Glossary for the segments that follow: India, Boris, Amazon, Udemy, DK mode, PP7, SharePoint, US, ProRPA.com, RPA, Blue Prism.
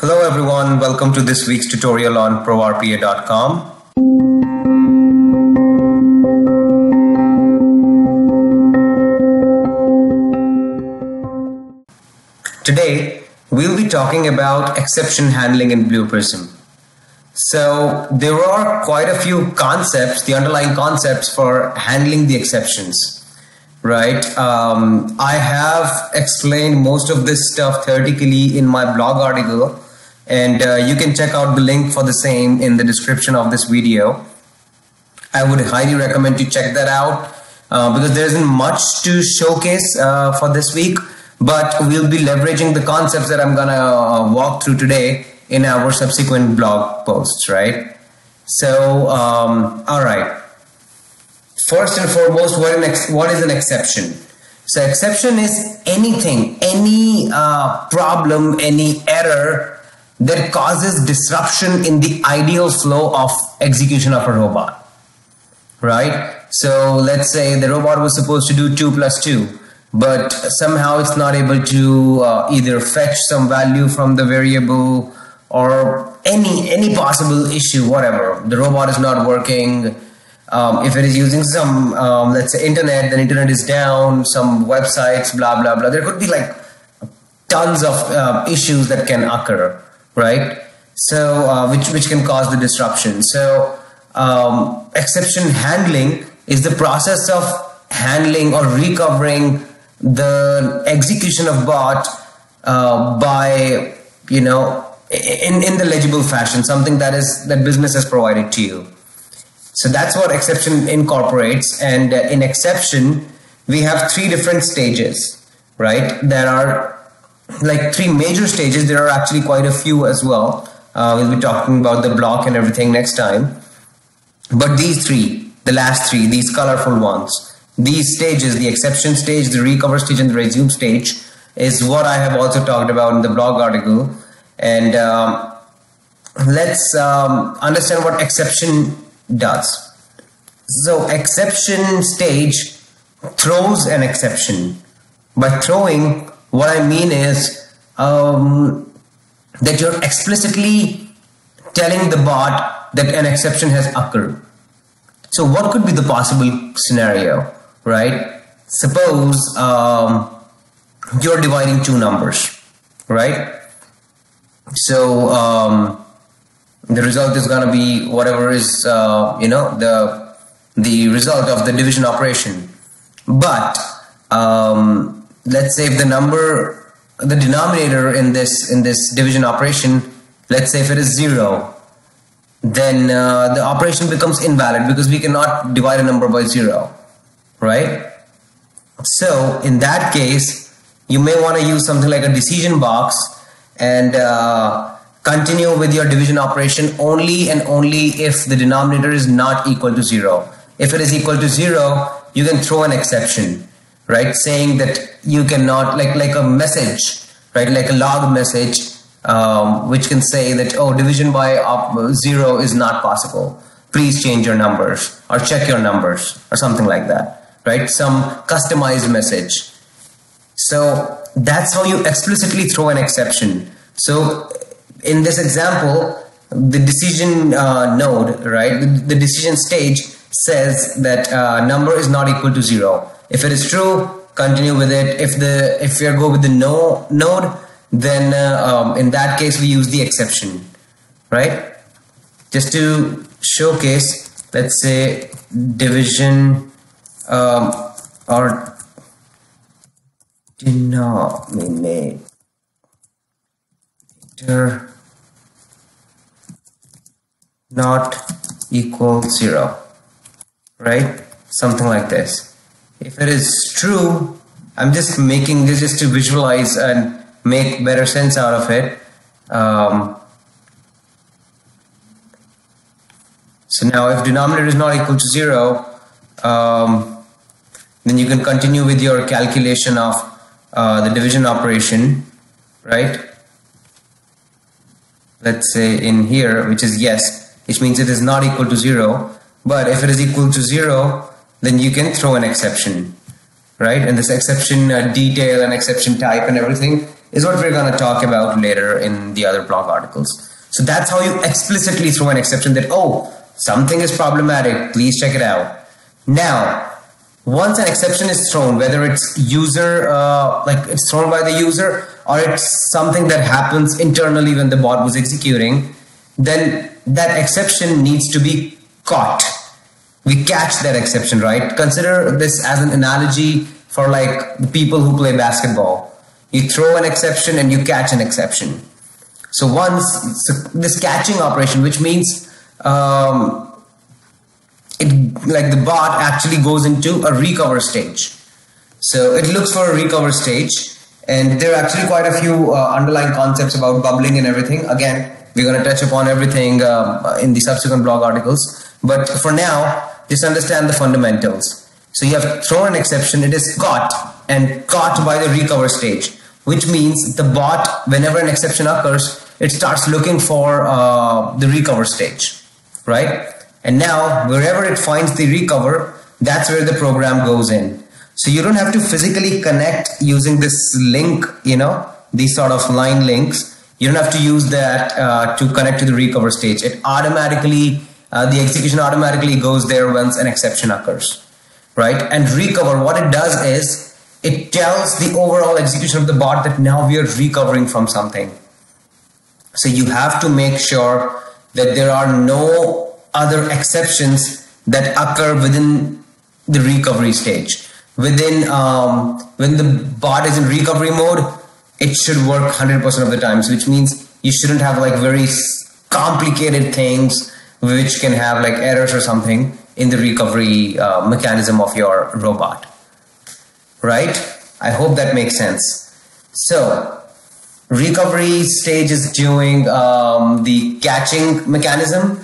Hello everyone, welcome to this week's tutorial on ProRPA.com. Today, we'll be talking about exception handling in Blue Prism. So there are quite a few concepts, the underlying concepts for handling the exceptions, right? I have explained most of this stuff theoretically in my blog article. And you can check out the link for the same in the description of this video. I would highly recommend you check that out because there isn't much to showcase for this week, but we'll be leveraging the concepts that I'm gonna walk through today in our subsequent blog posts, right? So, all right. First and foremost, what is an exception? So exception is anything, any problem, any error that causes disruption in the ideal flow of execution of a robot, right? So let's say the robot was supposed to do 2 plus 2, but somehow it's not able to either fetch some value from the variable or any possible issue, whatever. The robot is not working. If it is using some, let's say internet, then internet is down, some websites, blah, blah, blah. There could be like tons of issues that can occur, right? So which can cause the disruption. So exception handling is the process of handling or recovering the execution of bot by, you know, in the legible fashion, something that is that business has provided to you. So that's what exception incorporates. And in exception, we have 3 different stages, right? There are like 3 major stages. There are actually quite a few as well. We'll be talking about the block and everything next time. But these 3, the last 3, these colorful ones, these stages, the exception stage, the recover stage, and the resume stage is what I have also talked about in the blog article. And let's understand what exception does. So exception stage throws an exception. By throwing, what I mean is that you're explicitly telling the bot that an exception has occurred. So what could be the possible scenario, right? Suppose you're dividing 2 numbers, right? So the result is going to be whatever is, you know, the result of the division operation. But let's say if the number, the denominator in this division operation, let's say if it is 0, then the operation becomes invalid because we cannot divide a number by 0, right? So in that case, you may want to use something like a decision box and continue with your division operation only and only if the denominator is not equal to 0. If it is equal to 0, you can throw an exception, right? Saying that you cannot, like a message, right? Like a log message, which can say that, oh, division by 0 is not possible. Please change your numbers or check your numbers or something like that, right? Some customized message. So that's how you explicitly throw an exception. So in this example, the decision node, right? The decision stage says that number is not equal to 0. If it is true, continue with it. If you go with the no node, then in that case we use the exception, right? Just to showcase, let's say division or denominator not equal 0, right? Something like this. If it is true, I'm just making this just to visualize and make better sense out of it. So now if denominator is not equal to 0, then you can continue with your calculation of the division operation, right? Let's say in here, which is yes, which means it is not equal to 0. But if it is equal to 0, then you can throw an exception, right? And this exception detail and exception type and everything is what we're going to talk about later in the other blog articles. So that's how you explicitly throw an exception that, oh, something is problematic, please check it out. Now, once an exception is thrown, whether it's user, like it's thrown by the user, or it's something that happens internally when the bot was executing, then that exception needs to be caught. We catch that exception, right? Consider this as an analogy for like the people who play basketball. You throw an exception and you catch an exception. So once this catching operation, which means like the bot actually goes into a recover stage. So it looks for a recover stage, and there are actually quite a few underlying concepts about bubbling and everything. Again, we're going to touch upon everything in the subsequent blog articles, but for now, just understand the fundamentals. So you have thrown an exception, it is caught, and caught by the recover stage, which means the bot, whenever an exception occurs, it starts looking for the recover stage, right? And now wherever it finds the recover, that's where the program goes in. So you don't have to physically connect using this link, you know, these sort of line links. You don't have to use that to connect to the recover stage. It automatically, the execution automatically goes there once an exception occurs, right? And recover, what it does is, it tells the overall execution of the bot that now we are recovering from something. So you have to make sure that there are no other exceptions that occur within the recovery stage. Within when the bot is in recovery mode, it should work 100% of the times, which means you shouldn't have like very complicated things which can have like errors or something in the recovery mechanism of your robot. Right? I hope that makes sense. So recovery stage is doing the catching mechanism.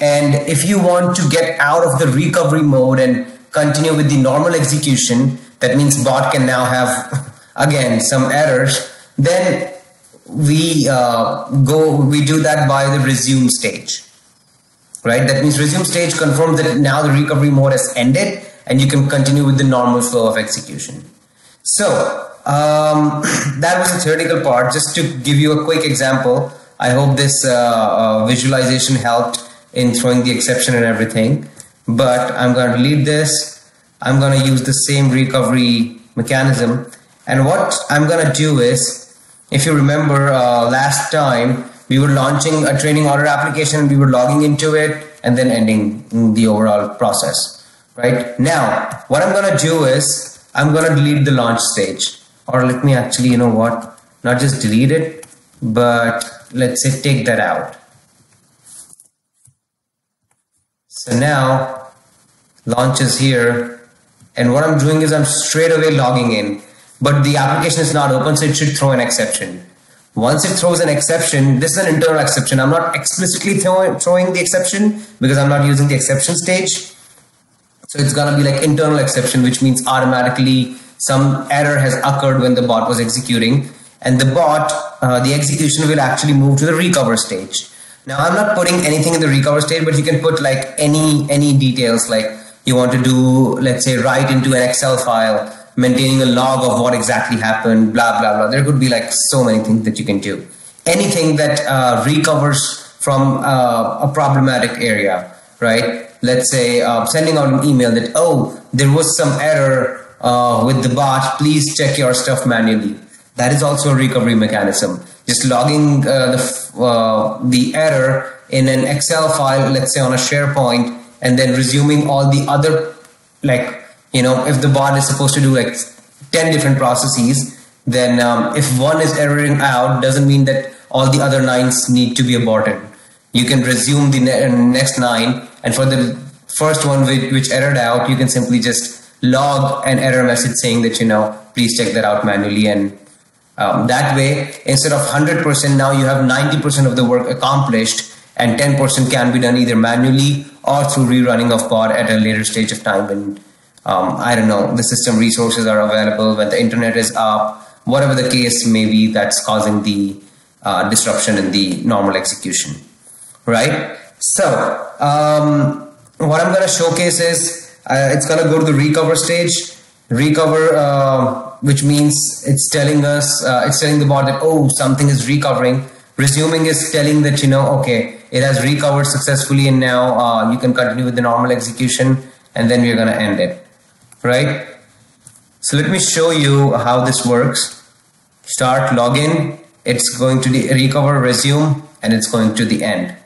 And if you want to get out of the recovery mode and continue with the normal execution, that means bot can now have, again, some errors, then we do that by the resume stage, right? That means resume stage confirms that now the recovery mode has ended and you can continue with the normal flow of execution. So that was the theoretical part. Just to give you a quick example, I hope this visualization helped in throwing the exception and everything, but I'm going to delete this. I'm going to use the same recovery mechanism. And what I'm going to do is, if you remember last time, we were launching a training order application, we were logging into it and then ending the overall process. Right now, what I'm going to do is I'm going to delete the launch stage, or let me actually, you know what, not just delete it, but let's say take that out. So now launch is here, and what I'm doing is I'm straight away logging in, but the application is not open, so it should throw an exception. Once it throws an exception, this is an internal exception. I'm not explicitly throwing the exception because I'm not using the exception stage. So it's going to be like internal exception, which means automatically some error has occurred when the bot was executing, and the bot, the execution will actually move to the recover stage. Now I'm not putting anything in the recover stage, but you can put like any details, like you want to do, let's say, write into an Excel file, maintaining a log of what exactly happened, blah, blah, blah. There could be like so many things that you can do. Anything that recovers from a problematic area, right? Let's say sending out an email that, oh, there was some error with the bot, please check your stuff manually. That is also a recovery mechanism. Just logging the error in an Excel file, let's say on a SharePoint, and then resuming all the other, like, you know, if the bot is supposed to do like 10 different processes, then if one is erroring out, doesn't mean that all the other 9s need to be aborted. You can resume the next 9, and for the first one which errored out, you can simply just log an error message saying that, you know, please check that out manually. And that way, instead of 100%, now you have 90% of the work accomplished, and 10% can be done either manually or through rerunning of pod at a later stage of time. And I don't know, the system resources are available, when the internet is up, whatever the case may be, that's causing the disruption in the normal execution. Right? So, what I'm going to showcase is, it's going to go to the recover stage, recover which means it's telling us, it's telling the bot that, oh, something is recovering. Resuming is telling that, you know, okay, it has recovered successfully and now you can continue with the normal execution, and then we're going to end it, right? So let me show you how this works. Start login. It's going to the recover, resume, and it's going to the end,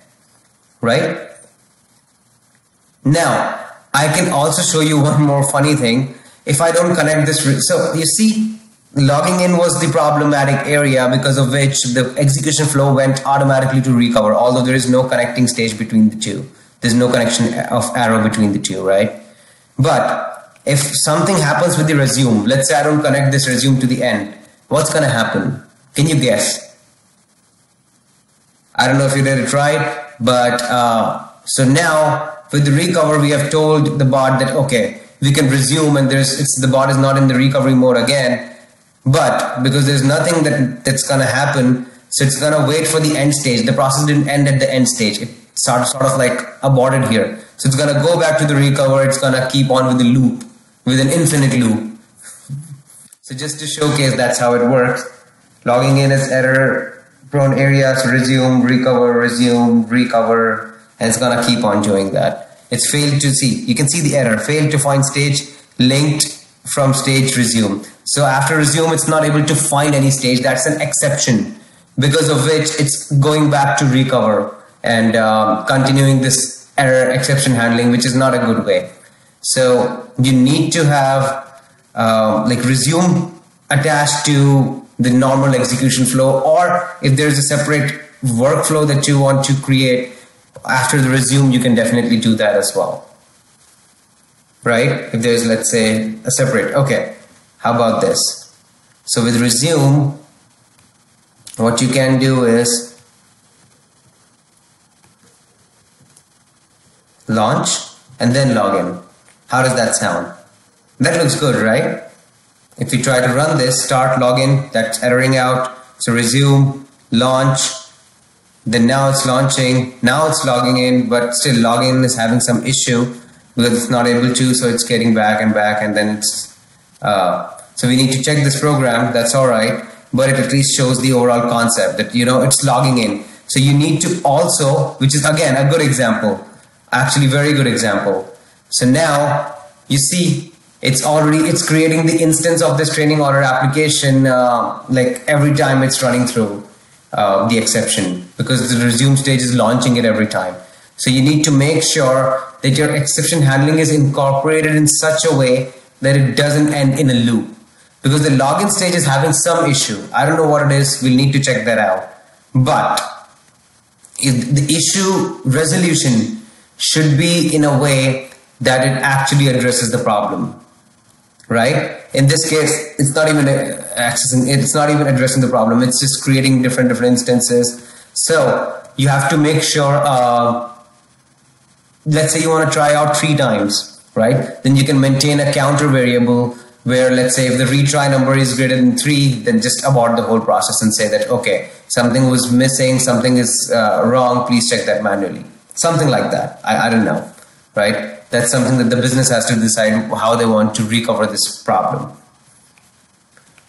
right? Now, I can also show you one more funny thing. If I don't connect this, so you see, logging in was the problematic area because of which the execution flow went automatically to recover, although there is no connecting stage between the two. There's no connection of arrow between the two, right? But if something happens with the resume, let's say I don't connect this resume to the end, what's going to happen? Can you guess? I don't know if you did it right, but so now with the recover, we have told the bot that, okay, we can resume and the bot is not in the recovery mode again, but because there's nothing that's going to happen, so it's going to wait for the end stage. The process didn't end at the end stage. It sort of like aborted here. So it's going to go back to the recover. It's going to keep on with the loop, with an infinite loop. So just to showcase, that's how it works. Logging in as error prone areas, resume, recover, and it's gonna keep on doing that. It's failed to see, you can see the error, failed to find stage linked from stage resume. So after resume, it's not able to find any stage. That's an exception, because of which it's going back to recover and continuing this error exception handling, which is not a good way. So you need to have like resume attached to the normal execution flow, or if there's a separate workflow that you want to create after the resume, you can definitely do that as well, right? If there's, let's say, a separate, okay, how about this? So with resume, what you can do is launch and then login. How does that sound? That looks good, right? If you try to run this, start login, that's erroring out. So resume, launch, then now it's launching, now it's logging in, but still login is having some issue because it's not able to, so it's getting back and back, and then it's, so we need to check this program, that's all right, but it at least shows the overall concept that, you know, it's logging in. So you need to also, which is again, a good example, actually very good example. So now you see, it's creating the instance of this training order application like every time it's running through the exception, because the resume stage is launching it every time. So you need to make sure that your exception handling is incorporated in such a way that it doesn't end in a loop, because the login stage is having some issue. I don't know what it is. We'll need to check that out. But if the issue resolution should be in a way that it actually addresses the problem. Right? In this case, it's not even accessing, it's not even addressing the problem. It's just creating different instances. So you have to make sure, let's say you want to try out 3 times, right? Then you can maintain a counter variable where, let's say, if the retry number is greater than 3, then just abort the whole process and say that, okay, something was missing, something is wrong, please check that manually. Something like that. I don't know, right? That's something that the business has to decide how they want to recover this problem,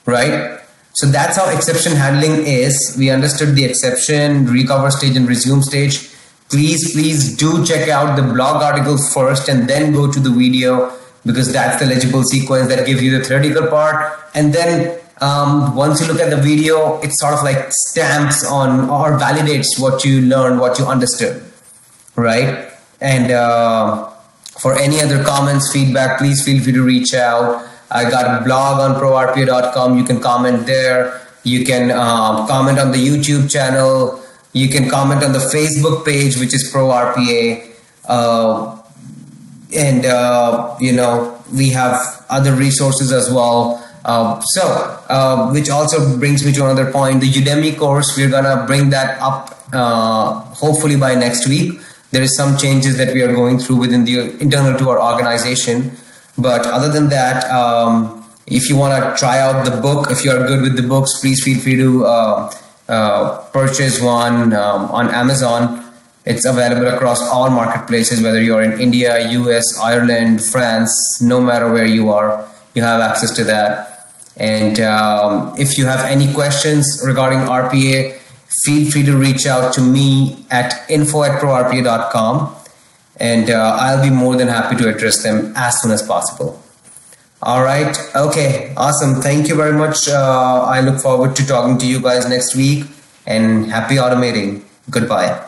right? So that's how exception handling is. We understood the exception, recover stage, and resume stage. Please do check out the blog article first and then go to the video, because that's the legible sequence that gives you the theoretical part. And then once you look at the video, it sort of like stamps on or validates what you learned, what you understood, right? And for any other comments, feedback, please feel free to reach out. I got a blog on ProRPA.com. You can comment there. You can comment on the YouTube channel. You can comment on the Facebook page, which is ProRPA. You know, we have other resources as well. Which also brings me to another point, the Udemy course. We're going to bring that up hopefully by next week. There is some changes that we are going through within the internal to our organization. But other than that, if you want to try out the book, if you are good with the books, please feel free to purchase one on Amazon. It's available across all marketplaces, whether you are in India, US, Ireland, France, no matter where you are, you have access to that. And if you have any questions regarding RPA, feel free to reach out to me at info@prorpa.com, and I'll be more than happy to address them as soon as possible. All right. Okay. Awesome. Thank you very much. I look forward to talking to you guys next week, and happy automating. Goodbye.